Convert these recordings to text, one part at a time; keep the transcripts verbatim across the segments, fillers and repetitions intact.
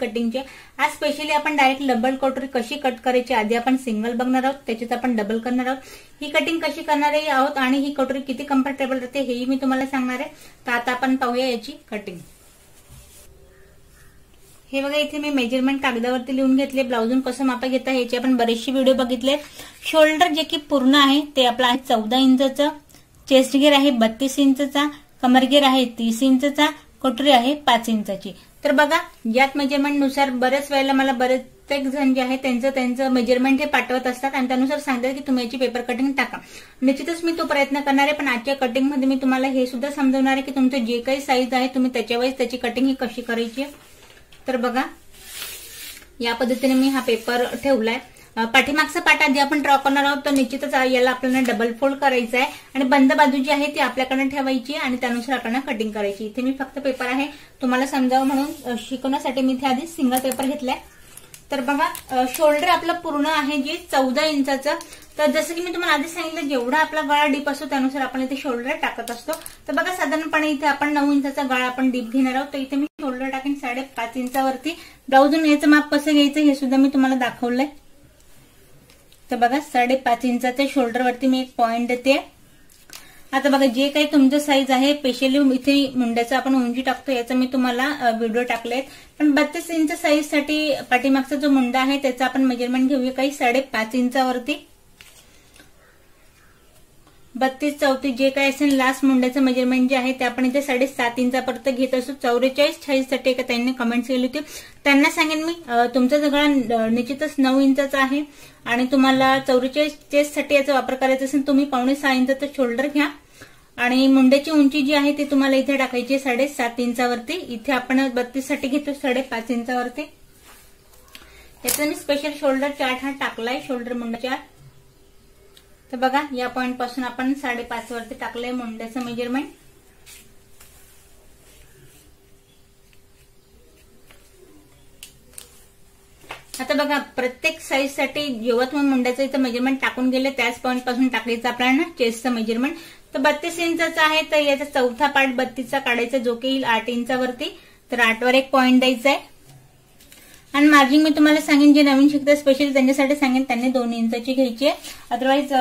कटिंगचे आज स्पेशली आपण direct double कटोरी कशी कट करायची आधी आपण सिंगल बघणार आहोत, त्याच्यात आपण डबल करणार आहोत. ही कटिंग कशी करणार आहोत आणि ही कटोरी किती कम्फर्टेबल राहते हेही मी तुम्हाला सांगणार आहे. तर आता आपण पाहूया याची कटिंग. हे बघा, इथे मी मेजरमेंट कागदावरती लिहून घेतले. ब्लाऊजून कसं माप घेता याचे आपण बरेचसे व्हिडिओ बघितले. शोल्डर जे की पूर्ण आहे ते आपला आहे चौदा इंचचा, चेस्ट घेर आहे बत्तीस इंचचा, कमर घेर आहे तीस इंचचा, कटोरी आहे पाच इंचाची. तर बघा, यात मेजरमेंट नुसार बऱ्याच वेळेला मला बरेच जण जे आहे त्यांचं त्यांचं मेजरमेंट हे पाठवत असतात आणि त्यानुसार सांगतात की तुम्ही याची पेपर कटिंग टाका. निश्चितच मी तो प्रयत्न करणार आहे, पण आजच्या कटिंग मध्ये मी तुम्हाला हे सुद्धा समजवणार आहे की तुमचं जे काही साईज आहे तुम्ही त्याच्यावर त्याची कटिंग ही कशी करायची. तर बघा, या पद्धतीने मी हा पेपर ठेवलाय. पाठीमागचा पाठ आधी आपण ड्रॉ करणार आहोत. तर निश्चितच याला आपल्याला डबल फोल्ड करायचं आहे आणि बंद बाजू जी आहे ती आपल्याकडे ठेवायची आणि त्यानुसार आपल्याला कटिंग करायची. इथे मी फक्त पेपर आहे तुम्हाला समजावं म्हणून शिकवण्यासाठी मी इथे आधी सिंगल पेपर घेतलाय. तर बघा, शोल्डर आपलं पूर्ण आहे जे चौदा इंचाचं. तर जसं की मी तुम्हाला आधी सांगितलं, जेवढा आपला गळा डीप असतो त्यानुसार आपण इथे शोल्डर टाकत असतो. तर बघा, साधारणपणे इथे आपण नऊ इंचाचा गळा आपण डीप घेणार आहोत. तर इथे मी शोल्डर टाकेन साडेपाच इंचावरती. ब्लाऊजून याचं माप कसं घ्यायचं हे सुद्धा मी तुम्हाला दाखवलंय. तर बघा, साडेपाच इंचाच्या शोल्डरवरती मी एक पॉईंट देते. आता बघा, जे काही तुमचं साईज आहे, स्पेशली इथे मुंड्याचं आपण उंची टाकतो याचा मी तुम्हाला व्हिडिओ टाकलेत. पण बत्तीस इंच साईजसाठी पाठीमागचा जो मुंडा आहे त्याचा आपण मेजरमेंट घेऊया काही साडेपाच इंचावरती. बत्तीस चौतीस जे काही असेल लास्ट मुंड्याचं मेजरमेंट जे आहे ते आपण इथे साडेसात इंचापर्यंत घेत असू. चौवेचाळीस चाळीससाठी एका त्यांनी कमेंट्स केली होती. त्यांना सांगेन मी, तुमचा गळा निश्चितच नऊ इंचाचा आहे आणि तुम्हाला चौवेचाळीस चेस्टसाठी याचा वापर करायचा असेल तुम्ही पावणे सहा इंचाचं शोल्डर घ्या आणि मुंड्याची उंची जी आहे ती तुम्हाला इथे टाकायची आहे साडेसात इंचावरती. इथे आपण बत्तीस साठी घेतो साडेपाच इंचावरती. याचा मी स्पेशल शोल्डर चार्ट हा टाकलाय, शोल्डर मुंडा चार्ट. तर बघा, या पॉइंट पासून आपण साडेपाच वरती टाकलंय मुंड्याचं मेजरमेंट. आता बघा, प्रत्येक साईज साठी जेव्हा तुम्ही मुंड्याचं इथं मेजरमेंट टाकून गेले त्याच पॉइंट पासून टाकायचं आपल्याला चेस्टचं मेजरमेंट. तर बत्तीस इंचाचा आहे तर याचा चौथा पार्ट बत्तीसचा काढायचा जो की येईल आठ इंचावरती. तर आठ वर एक पॉईंट द्यायचा आहे. आणि मार्जिंग मी तुम्हाला सांगेन, जे नवीन शिकतात स्पेशली त्यांच्यासाठी सांगेन त्यांनी दोन इंचाची घ्यायची आहे. अदरवाईज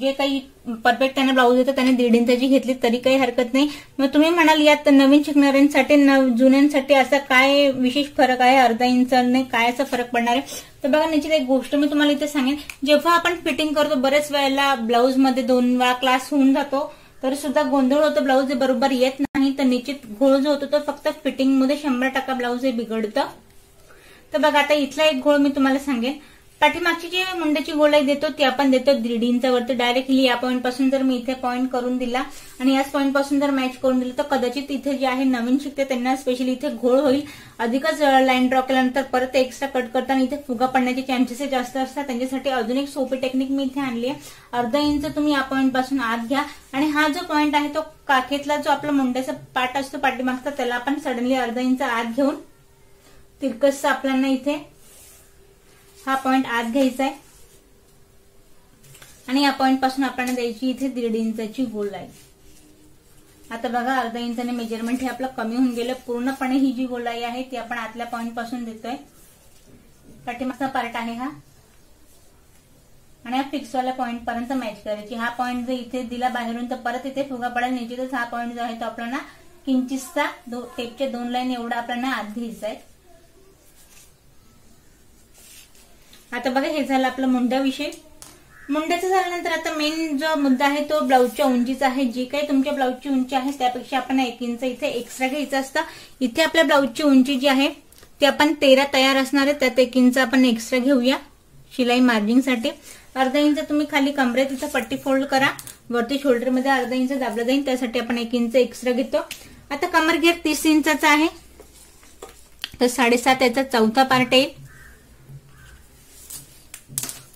जे काही परफेक्ट त्यांना ब्लाऊज येतं त्यांनी दीड इंचाची घेतली तरी काही हरकत नाही. मग तुम्ही म्हणाल यात नवीन शिकणाऱ्यांसाठी जुन्यांसाठी असा काय विशेष फरक आहे, अर्धा इंचाने काय असा फरक पडणार आहे. तर बघा, निश्चित एक गोष्ट मी तुम्हाला इथे सांगेन, जेव्हा आपण फिटिंग करतो बऱ्याच वेळेला ब्लाऊजमध्ये दोन वेळा क्लास होऊन जातो तरी सुद्धा गोंधळ होतो, ब्लाऊज बरोबर येत नाही. तर निश्चित घोळ जो होतो तो फक्त फिटिंगमध्ये शंभर टक्का ब्लाऊज हे बिघडतं. तर बघा, आता इथला एक घोळ मी तुम्हाला सांगेन. पाठीमागची जी मुंड्याची गोलाई देतो ती आपण देतो दीड इंचावरती डायरेक्टली. या पॉईंट पासून जर मी इथे पॉईंट करून दिला आणि याच पॉईंट पासून जर मॅच करून दिलं तर कदाचित इथे जे आहे नवीन शिकते त्यांना स्पेशली इथे घोळ होईल. अधिकच लाईन ड्रॉ केल्यानंतर परत एक्स्ट्रा कट करताना इथे फुगा पडण्याचे चान्सेस जास्त असतात. त्यांच्यासाठी अजून एक सोपी टेक्निक मी इथे आणली आहे. अर्धा इंच तुम्ही या पॉईंट पासून आत घ्या आणि हा जो पॉईंट आहे तो काखेतला जो आपला मुंड्याचा पाठ असतो पाठीमागचा त्याला आपण सडनली अर्धा इंच आत घेऊन तिरकस आपल्याला इथे हा पॉईंट आत घ्यायचा आहे आणि या पॉईंट पासून आपल्याला द्यायची इथे दीड इंचाची गोलाई. आता बघा, अर्धा इंचाने मेजरमेंट हे आपलं कमी होऊन गेलं. पूर्णपणे ही जी गोलाई आहे ती आपण आतल्या पॉईंट पासून देतोय. पाठीमागचा पार्ट आहे हा आणि हा फिक्सवाल्या पॉईंट पर्यंत मॅच करायची. हा पॉईंट जर इथे दिला बाहेरून तर परत इथे फुगा पडेल. निश्चितच हा पॉईंट जो आहे तो आपल्याला किंचिसचा दो टेपच्या दोन लाईन एवढा आपल्याला आत घ्यायचा आहे. आता बघा, हे झालं आपला मुंड्याविषयी. मुंड्याचं झाल्यानंतर आता मेन जो मुद्दा आहे तो ब्लाऊजच्या उंचीचा आहे. जी काही तुमच्या ब्लाऊजची उंची आहे त्यापेक्षा आपण एक इंच इथे एक्स्ट्रा घ्यायचं असतं. इथे आपल्या ब्लाऊजची उंची जी आहे ती आपण तेरा तयार असणार आहे, त्यात एक इंच आपण एक्स्ट्रा घेऊया शिलाई मार्जिंगसाठी. अर्धा इंच तुम्ही खाली कमरेत इथं पट्टी फोल्ड करा, वरती शोल्डरमध्ये अर्धा इंच दाबला जाईल त्यासाठी आपण एक इंच एक्स्ट्रा घेतो. आता कमर घेर तीस इंचाचा आहे तर साडेसात याचा चौथा पार्ट येईल.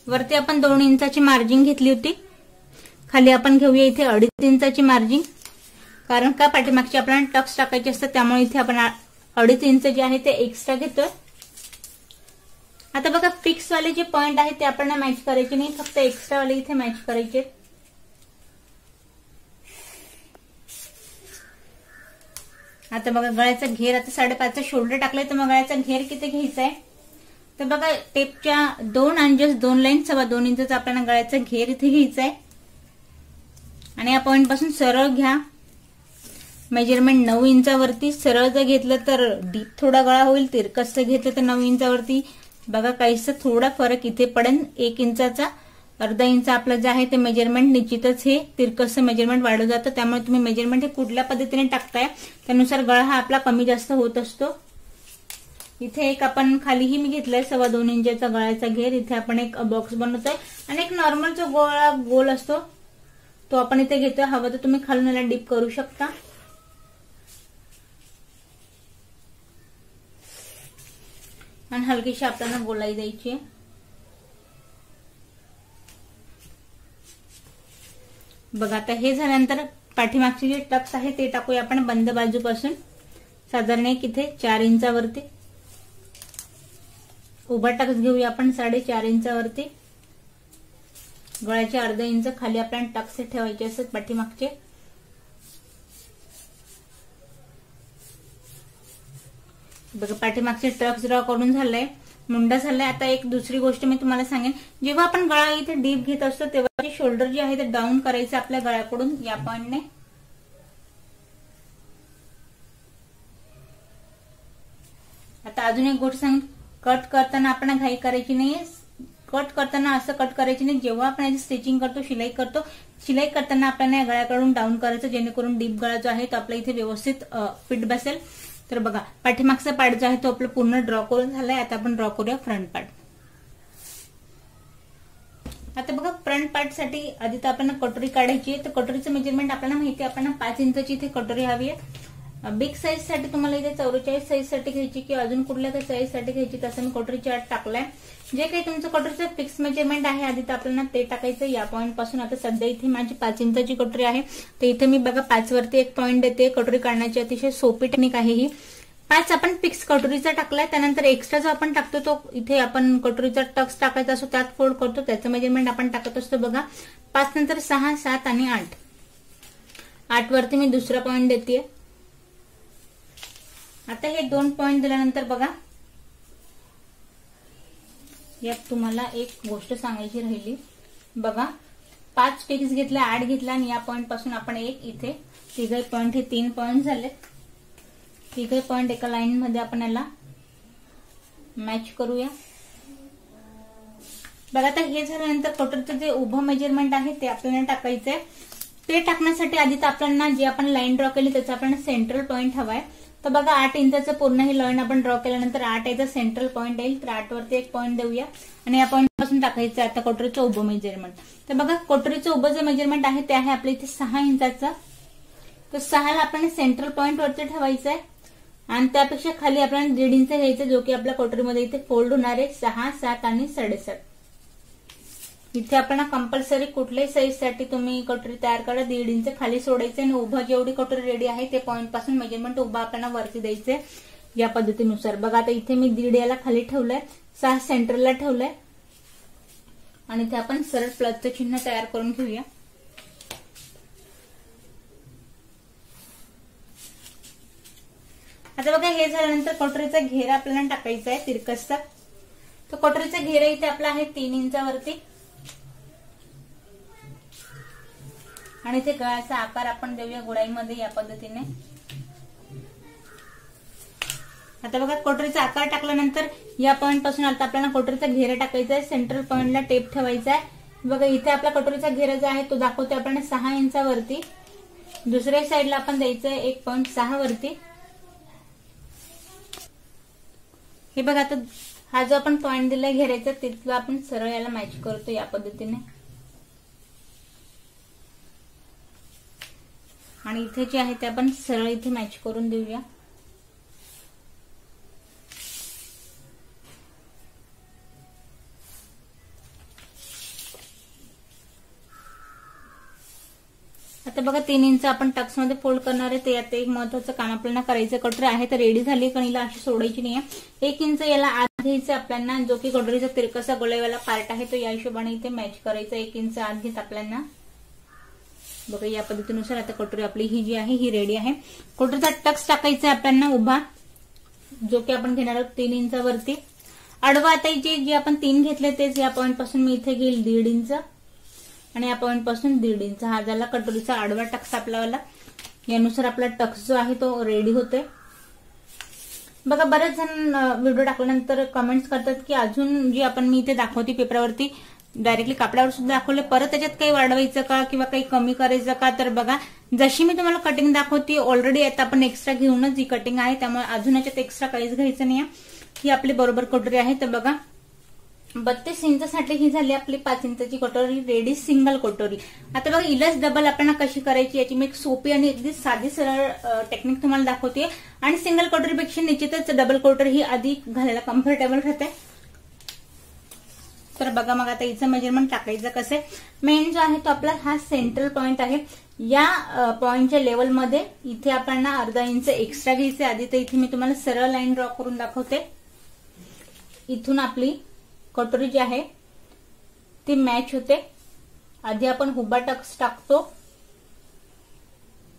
वरती आपण दोन इंचाची मार्जिंग घेतली होती, खाली आपण घेऊया इथे अडीच इंचाची मार्जिंग. कारण का पाठीमागची आपल्याला टक्स टाकायचे असतात त्यामुळे इथे आपण अडीच इंच जे आहे ते एक्स्ट्रा घेतोय. आता बघा, फिक्स वाले जे पॉइंट आहे ते आपण मॅच करायचे नाही, फक्त एक्स्ट्रा वाले इथे मॅच करायचे. आता बघा गळ्याचा घेर, आता साडेपाचचा शोल्डर टाकलाय तर मग गळ्याचा घेर किती घ्यायचा आहे तर बघा टेपच्या दोन अंजस दोन लाईन सव्वा दोन इंच आपल्याला गळ्याचा घेर इथे घ्यायचा आहे आणि या पॉइंट पासून सरळ घ्या. मेजरमेंट नऊ इंचावरती सरळ जर घेतलं तर डीप थोडा गळा होईल, तिरकस घेतलं तर नऊ इंचावरती बघा काहीसा थोडा फरक इथे पडेल, एक इंचाचा अर्धा इंच आपलं जे आहे ते मेजरमेंट निश्चितच हे तिरकसचं मेजरमेंट वाढलं जातं. त्यामुळे तुम्ही मेजरमेंट हे कुठल्या पद्धतीने टाकताय त्यानुसार गळा हा आपला कमी जास्त होत असतो. इथे एक आपण खालीही मी घेतलाय सव्वा दोन इंचचा गळ्याचा घेर, इथे आपण एक बॉक्स बनवतोय आणि एक नॉर्मल जो गोळा गोल असतो तो आपण इथे घेतोय. हवं तर तुम्ही खालून याला डीप करू शकता. आणि हलकीशी आपल्याला गोलाई द्यायची. बघा आता हे झाल्यानंतर पाठीमागचे जे टप्स आहे ते टाकूया आपण बंद बाजूपासून साधारण एक इथे चार इंचावरती उभा टक्स घेऊया आपण साडेचार इंचावरती. गळ्याचे अर्धा इंच खाली आपल्याला टक्स ठेवायचे असतात पाठीमागचे. बघा पाठीमागचे टक्स ड्रॉ करून झालाय, मुंडा झालाय. आता एक दुसरी गोष्ट मी तुम्हाला सांगेन, जेव्हा आपण गळा इथे डीप घेत असतो तेव्हा शोल्डर जे आहे ते डाऊन करायचं आपल्या गळ्याकडून या पॉइंटने. आता अजून एक गोष्ट सांग, कट करताना आपण घाई करायची नाहीये. कट करताना असं कट करायची नाही, जेव्हा आपण याची स्टिचिंग करतो शिलाई करतो शिलाई करताना आपल्याला या गळ्याकडून डाऊन करायचं जेणेकरून डीप गळा जो आहे तो आपला इथे व्यवस्थित फिट बसेल. तर बघा पाठीमागचा पार्ट जो आहे तो आपलं पूर्ण ड्रॉ करून झालाय. आता आपण ड्रॉ करूया फ्रंट पार्ट. आता बघा फ्रंट पार्ट साठी आधी तर आपण कटोरी काढायची आहे. तर कटोरीचं मेजरमेंट आपल्याला माहिती आहे, आपण पाच इंचची इथे कटोरी हवी आहे. बिग साईज साठी तुम्हाला इथे चौवेचाळीस साईज साठी घ्यायची किंवा अजून कुठल्या काही साईज साठी घ्यायची तसं मी कटोरीची आत टाकलाय. जे काही तुमचं कटोरीचं फिक्स मेजरमेंट आहे आधी तर आपल्याला ते टाकायचं या पॉईंट पासून. आता सध्या इथे माझी पाच इंचाची कटोरी आहे तर इथे मी बघा पाच वरती एक पॉईंट देते. कटोरी काढण्याची अतिशय सोपी टेक्निक आहे ही. पाच आपण फिक्स कटोरीचा टाकलाय, त्यानंतर एक्स्ट्रा जो आपण टाकतो तो इथे आपण कटोरीचा टक्स टाकायचा असतो त्यात फोल्ड करतो त्याचं मेजरमेंट आपण टाकत असतो. बघा पाच नंतर सहा सात आणि आठ, आठ वरती मी दुसरा पॉईंट देते. आता हे दोन पॉईंट दिल्यानंतर बघा यात तुम्हाला एक गोष्ट सांगायची राहिली. बघा पाच फिक्स घेतला, आठ घेतला आणि या पॉईंट पासून आपण एक इथे तिघे पॉईंट हे तीन पॉईंट झाले. तिघे पॉईंट एका लाईन मध्ये आपण याला मॅच करूया. बघा आता हे झाल्यानंतर कटोरीचं जे उभं मेजरमेंट आहे ते आपल्याला टाकायचंय. ते टाकण्यासाठी आधी तर आपल्याला जे आपण लाईन ड्रॉ केली त्याचा आपण सेंट्रल पॉईंट हवाय. तर बघा आठ इंचाचं पूर्ण ही लाईन आपण ड्रॉ केल्यानंतर आठ याचा सेंट्रल पॉईंट येईल. तर आठ वरती एक पॉईंट देऊया आणि या पॉईंट पासून टाकायचं आता कटोरीचं उभं मेजरमेंट. तर बघा कटोरीचं उभं जे मेजरमेंट आहे ते आहे आपल्या इथे सहा इंचाचं. तर सहाला आपण सेंट्रल पॉईंट वरती ठेवायचं आहे आणि त्यापेक्षा खाली आपल्याला दीड इंच घ्यायचं जो की आपल्या कटोरीमध्ये इथे फोल्ड होणार आहे. सहा सात आणि साडेसात इथे आपण कंपल्सरी कुठल्याही साईजसाठी तुम्ही कटोरी तयार करा. दीड इंच खाली सोडायचं आणि उभं जेवढी कटोरी रेडी आहे ते पॉईंट पासून मेजरमेंट उभा आपल्याला वरती द्यायचंय या पद्धतीनुसार. बघा आता इथे मी दीड याला खाली ठेवलंय, सहा सेंटरला ठेवलंय आणि इथे आपण सरळ प्लसचं चिन्ह तयार करून घेऊया. आता बघा हे झाल्यानंतर कटोरीचा घेरा आपल्याला टाकायचा आहे तिरकसचा. तर कटोरीचा घेरा इथे आपला आहे तीन इंचावरती आणि इथे गळ्याचा आकार आपण देऊया गोळाईमध्ये या पद्धतीने. आता बघा कटोरीचा आकार टाकल्यानंतर या पॉईंट पासून आता आपल्याला कटोरीचा घेरा टाकायचा आहे. सेंट्रल पॉईंटला टेप ठेवायचा आहे. बघा इथे आपला कटोरीचा घेरा जो आहे तो दाखवतो आपण सहा इंचावरती. दुसऱ्या साईडला आपण द्यायचं आहे एक पॉईंट सहा वरती. हे बघा आता हा जो आपण पॉईंट दिला घेरायचा तिथला आपण सरळ याला मॅच करतो या पद्धतीने. आणि इथे जे आहे ते आपण सरळ इथे मॅच करून देऊया. आता बघा तीन इंच आपण टक्स मध्ये फोल्ड करणार आहे. ते आता एक महत्वाचं काम आपल्याला करायचं. कटोरी आहे तर रेडी झाली, कणीला अशी सोडायची नाहीये. एक इंच याला आत घ्यायचं आपल्याला, जो की कटोरीचा तिरकसा गोलाईवाला पार्ट आहे तो या हिशोबाने इथे मॅच करायचा. एक इंच आत घेत आपल्याला बघा या पद्धतीनुसार आता कटोरी आपली ही जी आहे ही रेडी आहे। कटोरीचा टक्स टाकायचा आहे आपल्याला उभा, जो की आपण घेणार आहोत तीन इंचावरती। आडवा आता जे जे आपण तीन घेतले तेच या पॉइंट पासून मी इथे घेईल दीड इंच आणि या पॉइंट पासून दीड इंच हा झाला कटोरीचा आडवा टक्स आपल्याला। यानुसार आपला टक्स जो आहे तो रेडी होतोय। बघा बरेच जण व्हिडिओ टाकल्यानंतर कमेंट्स करतात की अजून जी आपण मी इथे दाखवते पेपरावरती डायरेक्टली कापडावर सुद्धा दाखवले, परत त्याच्यात काही वाढवायचं का किंवा काही कमी करायचं का? तर बघा जशी मी तुम्हाला कटिंग दाखवते ऑलरेडी आता आपण एक्स्ट्रा घेऊनच जी कटिंग आहे, त्यामुळे अजून याच्यात एक्स्ट्रा काहीच घ्यायचं नाही। ही आपली बरोबर कटोरी आहे। तर बघा बत्तीस इंचासाठी ही झाली आपली पाच इंचाची कटोरी रेडी, सिंगल कटोरी। आता बघा इलाच डबल आपल्याला कशी करायची याची मी एक सोपी आणि अगदी साधी सरळ टेक्निक तुम्हाला दाखवते। आणि सिंगल कटोरीपेक्षा निश्चितच डबल कटोरी ही अधिक घालायला कम्फर्टेबल राहते। तर बघा मग आता हिचं मेजरमेंट टाकायचं कसं आहे। मेन जो आहे तो आपला हा सेंट्रल पॉइंट आहे। या पॉइंटच्या लेवलमध्ये इथे आपण अर्धा इंच एक्स्ट्रा घ्यायचे। आधी तर इथे मी तुम्हाला सरळ लाईन ड्रॉ करून दाखवते। इथून आपली कटोरी जी आहे ती मॅच होते। आधी आपण हुब्बा टक्स टाकतो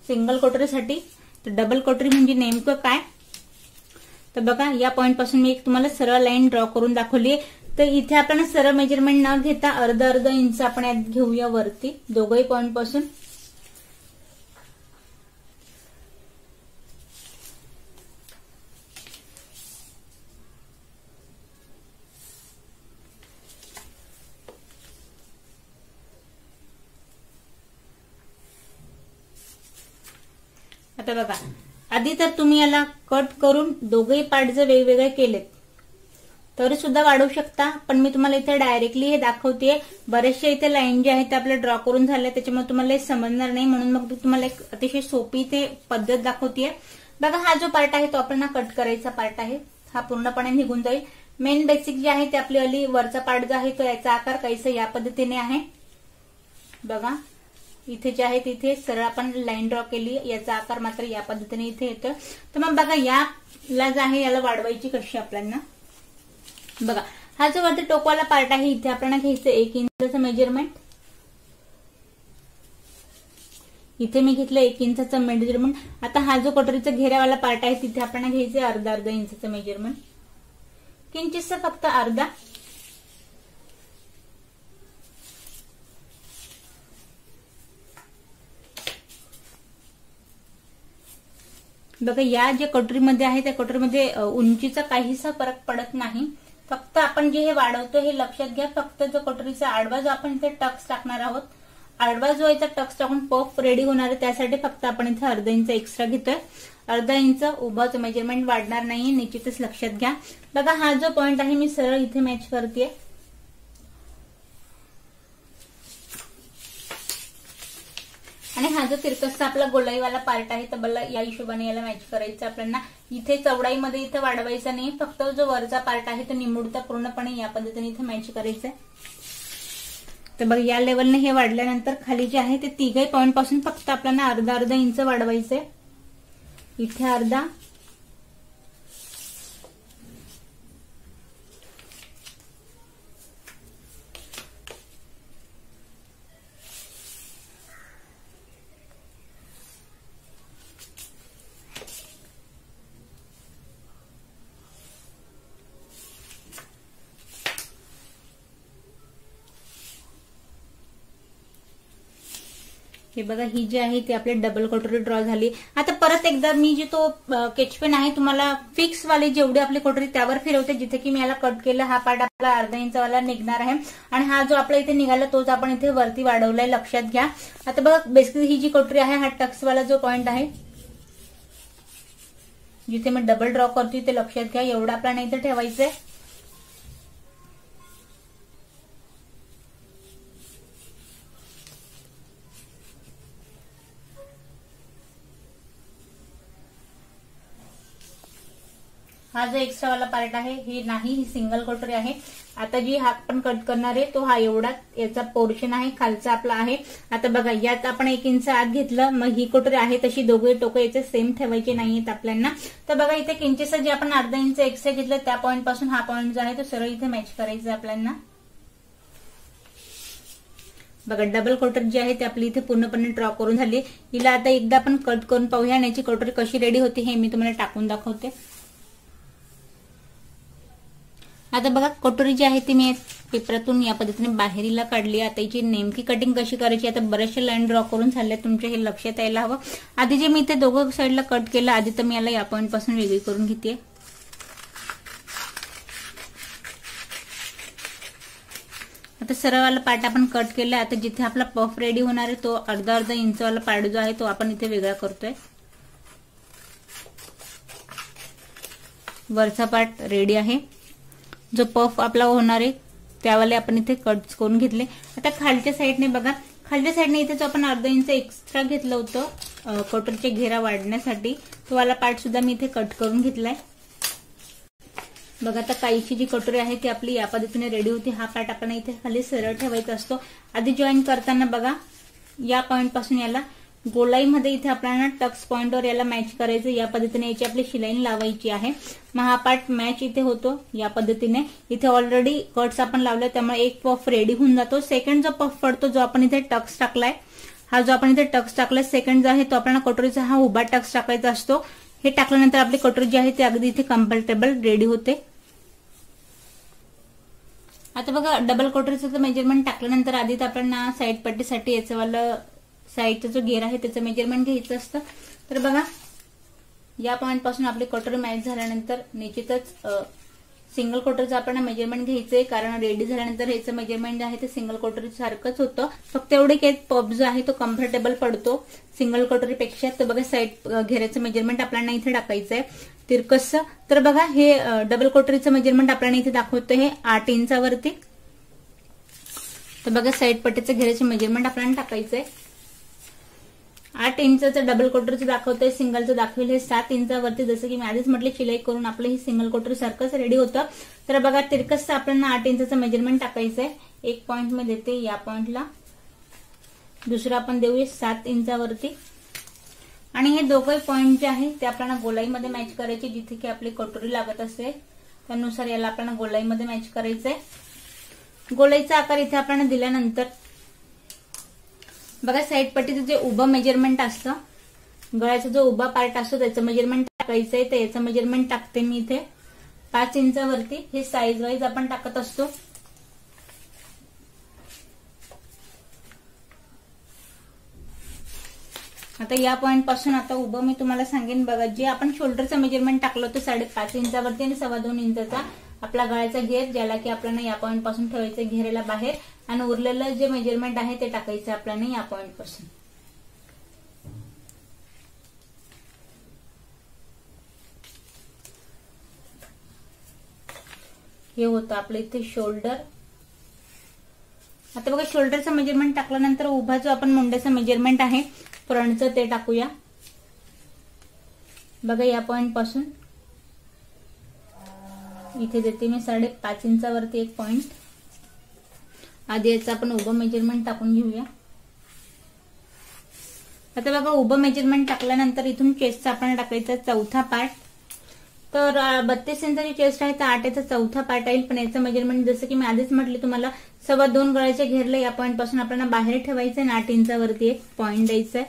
सिंगल कटोरीसाठी, तर डबल कटोरी म्हणजे नेमकं काय? तर बघा या पॉइंट पासून मी एक तुम्हाला सरळ लाईन ड्रॉ करून दाखवली। तर इथे आपण सरळ मेजरमेंट न घेता अर्धा अर्धा इंच आपण यात घेऊया वरती दोघही पॉइंट पासून। आता बघा आधी तर तुम्ही याला कट करून दोघही पार्ट जर वेगवेगळे केलेत तरी सुद्धा वाढवू शकता, पण मी तुम्हाला इथे डायरेक्टली हे दाखवते। बरेचशा इथे लाईन जे आहेत ते आपल्या ड्रॉ करून झाल्या, त्याच्यामुळे तुम्हाला समजणार नाही, म्हणून मग तुम्हाला एक अतिशय सोपी ते पद्धत दाखवते। बघा हा जो पार्ट आहे तो आपण कट करायचा पार्ट आहे, हा पूर्णपणे निघून जाईल। मेन बेसिक जे आहे ते आपली अली वरचा पार्ट जो आहे तो याचा आकार काहीसा या पद्धतीने आहे। बघा इथे जे आहे तिथे सरळ आपण लाईन ड्रॉ केली, याचा आकार मात्र या पद्धतीने इथे येतो। तर मग बघा याला जे आहे याला वाढवायची कशी आपल्याला। बघा हा जो वरती टोकवाला पार्ट आहे इथे आपल्याला घ्यायचं एक इंचाचं मेजरमेंट। इथे मी घेतलं एक इंचाचं मेजरमेंट। आता हा जो कटोरीचा घेऱ्यावाला पार्ट आहे तिथे आपल्याला घ्यायचं अर्धा अर्धा इंचाचं मेजरमेंट, किंचितसं फक्त अर्धा। बघा या जे कटोरीमध्ये आहे त्या कटोरीमध्ये उंचीचा काहीसा फरक पडत नाही, फक्त आपण जे हे वाढवतो हे लक्षात घ्या। फक्त जो कटोरीचा आडवा जो आपण इथे टक्स टाकणार आहोत, आडवा जो याचा टक्स टाकून पफ रेडी होणार आहे, त्यासाठी फक्त आपण इथे अर्धा इंच एक्स्ट्रा घेतोय। अर्धा इंच उभाच मेजरमेंट वाढणार नाही, निश्चितच लक्षात घ्या। बघा हा जो पॉइंट आहे मी सरळ इथे मॅच करते। आणि हा जो तिरकसचा आपला गोलाईवाला पार्ट आहे तर बघा या हिशोबाने याला मॅच करायचं आपल्याला। इथे चौडाईमध्ये इथे वाढवायचा नाही, फक्त जो वरचा पार्ट आहे तो निमुडता पूर्णपणे या पद्धतीने इथे मॅच करायचा आहे। तर बघा या लेवलने हे वाढल्यानंतर खाली जे आहे ते तिघही पॉईंट पासून फक्त आपल्याला अर्धा अर्धा इंच वाढवायचंय। इथे अर्धा, हे बघा ही जी आहे ती आपली डबल कटोरी ड्रॉ झाली। आता परत एकदा मी जे तो केचपेन आहे तुम्हाला फिक्स वाले जेवढे आपली कटोरी त्यावर फिरवते, जिथे की मी याला कट केला हा पार्ट आपला अर्धा इंचवाला निघणार आहे आणि हा जो आपला इथे निघाला तोच आपण इथे वरती वाढवलाय, लक्षात घ्या। आता बघा बेसिकली ही जी कटोरी आहे हा टक्सवाला जो पॉइंट आहे जिथे मी डबल ड्रॉ करते ते लक्षात घ्या, एवढा आपल्याला इथे ठेवायचंय। हा जो एक्स्ट्रा वाला पार्ट आहे ही नाही, ही सिंगल कटोरी आहे। आता जी हा आपण कट करणार आहे तो हा एवढा याचा पोर्शन आहे खालचा आपला आहे। आता बघा यात आपण एक इंच आत घेतलं, मग ही कटोरी आहे तशी दोघे टोक याचे सेम ठेवायचे नाहीयेत आपल्याला। तर बघा इथे किंचितसा जे आपण अर्धा इंच एक्स्ट्रा घेतलं त्या पॉईंट पासून हा पॉईंट जो आहे तो सरळ इथे मॅच करायचा आपल्याला। बघा डबल कटोरी जी आहे ती आपली इथे पूर्णपणे ड्रॉ करून झाली. हिला आता एकदा आपण कट करून पाहूया आणि याची कटोरी कशी रेडी होते हे मी तुम्हाला टाकून दाखवते. आता बघा कटोरी जी आहे ती मी पेपरातून या पद्धतीने बाहेरीला काढली. आता याची नेमकी कटिंग कशी करायची आता बऱ्याचशा लाईन ड्रॉ करून झाल्या, तुमच्या हे लक्षात यायला हवं. आधी जे मी इथे दोघं साईडला कट केलं आधी तर मी याला या पॉईंट पासून वेगळी करून घेते. आता सरळ वाला पार्ट आपण कट केला. आता जिथे आपला पफ रेडी होणार आहे तो अर्धा अर्धा इंच वाला पार्ट जो आहे तो आपण इथे वेगळा करतोय. वरचा पार्ट रेडी आहे, जो पफ आपला होणार आहे त्यावाले आपण इथे कट्स करून घेतले. आता खालच्या साईडने बघा, खालच्या साईडने इथे जो आपण अर्धा इंच एक्स्ट्रा घेतलं होतं कटोरीचे घेरा वाढण्यासाठी तो वाला पार्ट सुद्धा मी इथे कट करून घेतलाय. बघा आता काहीची जी कटोरी आहे ती आपली या पद्धतीने रेडी होती. हा पार्ट आपण इथे खाली सरळ ठेवायचा असतो. आधी जॉईन करताना बघा या पॉईंट पासून याला गोलाईमध्ये इथे आपल्याला टक्स पॉईंटवर याला मॅच करायचं. या पद्धतीने याची आपली शिलाई लावायची आहे. मग हा पार्ट मॅच इथे होतो या पद्धतीने. इथे ऑलरेडी कट्स आपण लावले त्यामुळे एक पफ रेडी होऊन जातो. सेकंड जो पफ पडतो जो आपण इथे टक्स टाकलाय, हा जो आपण इथे टक्स टाकलाय सेकंड जो आहे तो आपल्याला कटोरीचा हा उभा टक्स टाकायचा असतो. हे टाकल्यानंतर आपली कटोरी जी आहे ती अगदी इथे कम्फर्टेबल रेडी होते. आता बघा डबल कटोरीचं मेजरमेंट टाकल्यानंतर आधी तर आपल्याला साईड पट्टीसाठी याचं वालं साईडचा जो घेर आहे त्याचं मेजरमेंट घ्यायचं असतं. तर बघा या पॉईंट पासून आपली कटोरी मॅच झाल्यानंतर निश्चितच सिंगल कटोरीचं आपल्याला मेजरमेंट घ्यायचंय, कारण रेडी झाल्यानंतर ह्याचं मेजरमेंट जे आहे ते सिंगल कटोरी सारखंच होतं. फक्त एवढे की पॉप जो आहे तो कम्फर्टेबल पडतो सिंगल कटोरीपेक्षा. तर बघा साईड घेऱ्याचं मेजरमेंट आपल्याला इथे टाकायचंय तिरकस. तर बघा हे डबल कटोरीचं मेजरमेंट आपल्याला इथे दाखवतं हे आठ इंचावरती. तर बघा साईड पट्टीचं घेऱ्याचं मेजरमेंट आपल्याला टाकायचंय आठ इंचाचं डबल कटोरीचं दाखवतंय, सिंगलचं दाखवेल हे सात इंचावरती. जसं की मी आधीच म्हटले शिलाई करून आपलं हे सिंगल कटोरी सारखंच रेडी होतं. तर बघा तिरकस आपल्याला आठ इंचाचं मेजरमेंट टाकायचंय. एक पॉईंट मी देते या पॉईंटला, दुसरा आपण देऊया सात इंचावरती. आणि हे दोघे पॉईंट जे आहे ते आपल्याला गोलाईमध्ये मॅच करायचे. जिथे की आपली कटोरी लागत असते त्यानुसार याला आपल्याला गोलाईमध्ये मॅच करायचंय. गोलाईचा आकार इथे आपल्याला दिल्यानंतर बघा साईड पट्टीचं जे उभं मेजरमेंट असतं, गळ्याचा जो उभा पार्ट असतो त्याचं मेजरमेंट टाकायचंय. तर याचं मेजरमेंट टाकते मी इथे पाच इंचावरती. हे साईज वाईज आपण टाकत असतो. आता या पॉईंट पासून आता उभं मी तुम्हाला सांगेन. बघा जे आपण शोल्डरचं मेजरमेंट टाकलं होतं साडेपाच इंचावरती आणि सव्वा दोन इंचाचा आपला गळ्याचा घेर, ज्याला की आपल्याला या पॉईंट पासून ठेवायचं घेरेला बाहेर, आणि उरलेलं जे मेजरमेंट आहे ते टाकायचं आपल्याला या पॉईंट पासून. हे होतं आपलं इथे शोल्डर. आता बघा शोल्डरचं मेजरमेंट टाकल्यानंतर उभा जो आपण मुंड्याचं मेजरमेंट आहे फ्रंटचं ते टाकूया. बघा या पॉईंट पासून इथे देते मी साडेपाच इंचावरती एक पॉईंट. आधी याचं आपण उभं मेजरमेंट टाकून घेऊया. आता बघा उभं मेजरमेंट टाकल्यानंतर इथून चेस्टचा आपण टाकायचा चौथा पार्ट. तर बत्तीस इंचाची चेस्ट आहे तर आठ याचा चौथा पार्ट येईल. पण याचं मेजरमेंट जसं की मी आधीच म्हटले तुम्हाला सव्वा दोन गळ्याच्या घेरला या पॉईंट पासून आपल्याला बाहेर ठेवायचं आणि आठ इंचावरती एक पॉईंट द्यायचंय.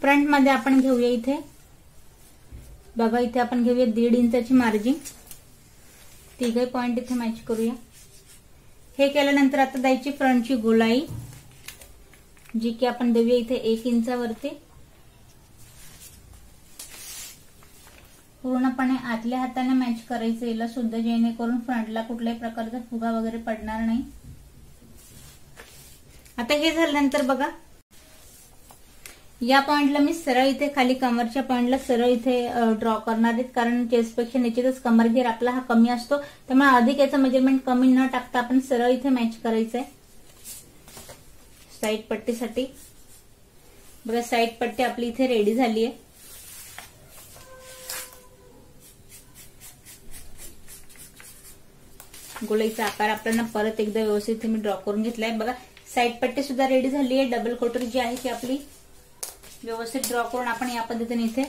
फ्रंटमध्ये आपण घेऊया इथे बघा इथे आपण घेऊया दीड इंचाची मार्जिन. तिघे पॉईंट इथे मॅच करूया. हे केल्यानंतर आता द्यायची फ्रंटची गोलाई जी की आपण देऊया इथे एक इंचावरती. पूर्णपणे आतल्या हाताने मॅच करायचं याला सुद्धा, जेणेकरून फ्रंटला कुठल्याही प्रकारचा फुगा वगैरे पडणार नाही. आता हे झाल्यानंतर बघा या पॉईंटला मी सरळ इथे खाली कमरच्या पॉईंटला सरळ इथे ड्रॉ करणार आहेत, कारण चेस्टपेक्षा निश्चितच कमर घेर आपला हा कमी असतो. त्यामुळे अधिक याचं मेजरमेंट कमी न टाकता आपण सरळ इथे मॅच करायचं आहे साईड पट्टीसाठी. बघा साईड पट्टी आपली इथे रेडी झाली आहे. गोलाईचा आकार आपल्याला परत एकदा व्यवस्थित मी ड्रॉ करून घेतलाय. बघा साईड पट्टी सुद्धा रेडी झाली आहे. डबल कटोरी जी आहे ती आपली व्यवस्थित ड्रॉ करून आपण या पद्धतीने इथे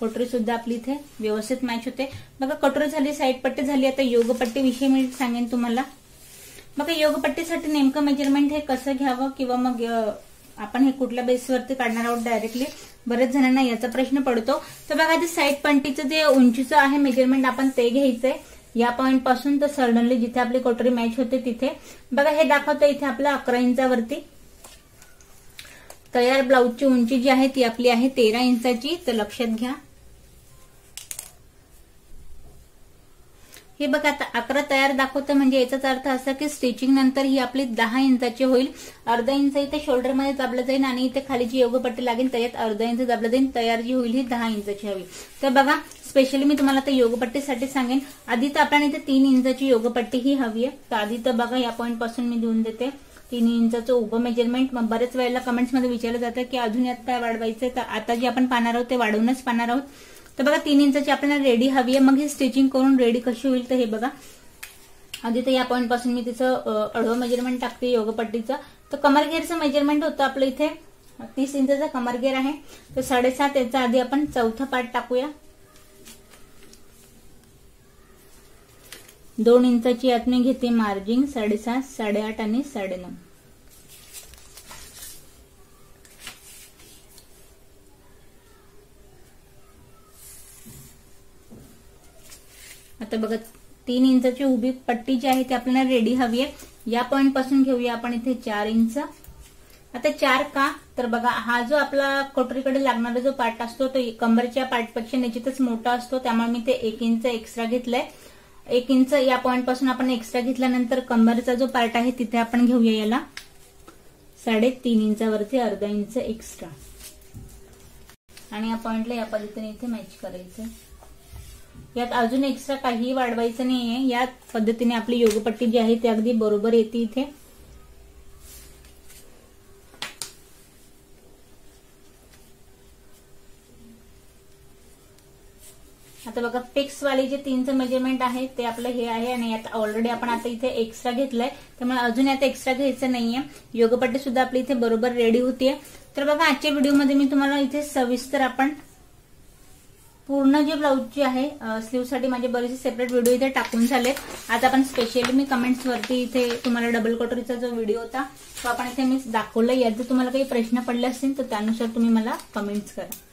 कटोरी सुद्धा आपली इथे व्यवस्थित मॅच होते. बघा कटोरी झाली, साईड पट्टी झाली. आता योगपट्टी विषयी मी सांगेन तुम्हाला. बघा योगपट्टीसाठी नेमकं मेजरमेंट हे कसं घ्यावं किंवा मग आपण हे कुठल्या बेसवरती काढणार आहोत डायरेक्टली, बरेच जणांना याचा प्रश्न पडतो. तर बघा ते साईड पट्टीचं जे उंचीचं आहे मेजरमेंट आपण ते घ्यायचंय या पॉइंट पासून तर सडनली जिथे आपली कटोरी मॅच होते तिथे. बघा हे दाखवतं इथे आपलं अकरा इंचावरती तयार ब्लाऊजची उंची जी आहे ती आपली आहे तेरा इंचाची. तर लक्षात घ्या हे बघा आता अकरा तयार दाखवतं म्हणजे याचाच अर्थ असा की स्टिचिंग नंतर ही आपली दहा इंचाची होईल. अर्धा इंच इथे शोल्डर मध्ये दाबलं जाईल आणि इथे खाली जी योगपट्टी लागेल त्यात अर्धा इंच दाबलं जाईल. तयार जी होईल ही दहा इंचाची हवी. तर बघा स्पेशली मी तुम्हाला आता योगपट्टीसाठी सांगेन. आधी तर आपल्याला इथे तीन इंचाची योगपट्टी ही हवी आहे. तर आधी तर बघा या पॉईंट पासून मी देऊन देते तीन इंचाचं उभं मेजरमेंट. मग बऱ्याच वेळेला कमेंट्समध्ये विचारलं जातं की अजून यात काय वाढवायचं. तर आता जे आपण पाहणार आहोत ते वाढवूनच पाहणार आहोत. तर बघा तीन इंचाची आपल्याला रेडी हवी आहे. मग ही स्टिचिंग करून रेडी कशी होईल तर हे बघा आधी तर या पॉईंट पासून मी तिचं अडवं मेजरमेंट टाकते योगपट्टीचं. तर कमरगेरचं मेजरमेंट होतं आपलं इथे तीस इंचाचा कमरगेर आहे. तर साडेसात याचा आधी आपण चौथा पार्ट टाकूया. दोन इंचाची यात मी घेते मार्जिंग साडेसात साडेआठ आणि साडेनऊ. आता बघा तीन इंचाची उभी पट्टी जी आहे ती आपल्याला रेडी हवी आहे. या पॉइंट पासून घेऊया आपण इथे चार इंच. आता चार का तर बघा हा जो आपला कटोरीकडे लागणारा जो पार्ट असतो तो कंबरच्या पार्टपेक्षा निश्चितच मोठा असतो. त्यामुळे मी ते एक इंच एक्स्ट्रा घेतलंय. एक इंच या पॉइंट पासून आपण एक्स्ट्रा घेतल्यानंतर कंबरचा जो पार्ट आहे तिथे आपण घेऊया याला साडेतीन इंचावरती अर्धा इंच एक्स्ट्रा आणि या पॉइंटला या पद्धतीने इथे मॅच करायचं. यात अजून एक्स्ट्रा काही वाढवायचं नाहीये. या पद्धतीने आपली योगपट्टी जी आहे ती अगदी बरोबर येते इथे. आता बघा फिक्स वाली जे तीनचं मेजरमेंट आहे ते आपलं हे आहे आणि यात ऑलरेडी आपण आता इथे एक्स्ट्रा घेतलंय त्यामुळे अजून यात एक्स्ट्रा घ्यायचं नाहीये. योगपट्टी सुद्धा आपली इथे बरोबर रेडी होतीये. तर बघा आजच्या व्हिडिओमध्ये मी तुम्हाला इथे सविस्तर आपण पूर्ण जे ब्लाऊज जी आहे स्लीव्हसाठी माझे बरेचसे सेपरेट व्हिडिओ इथे टाकून झालेत. आज आपण स्पेशली मी कमेंट्स वरती इथे तुम्हाला डबल कटोरीचा जो व्हिडिओ होता तो आपण इथे मी दाखवला. यात जर तुम्हाला काही प्रश्न पडले असतील तर त्यानुसार तुम्ही मला कमेंट्स करा.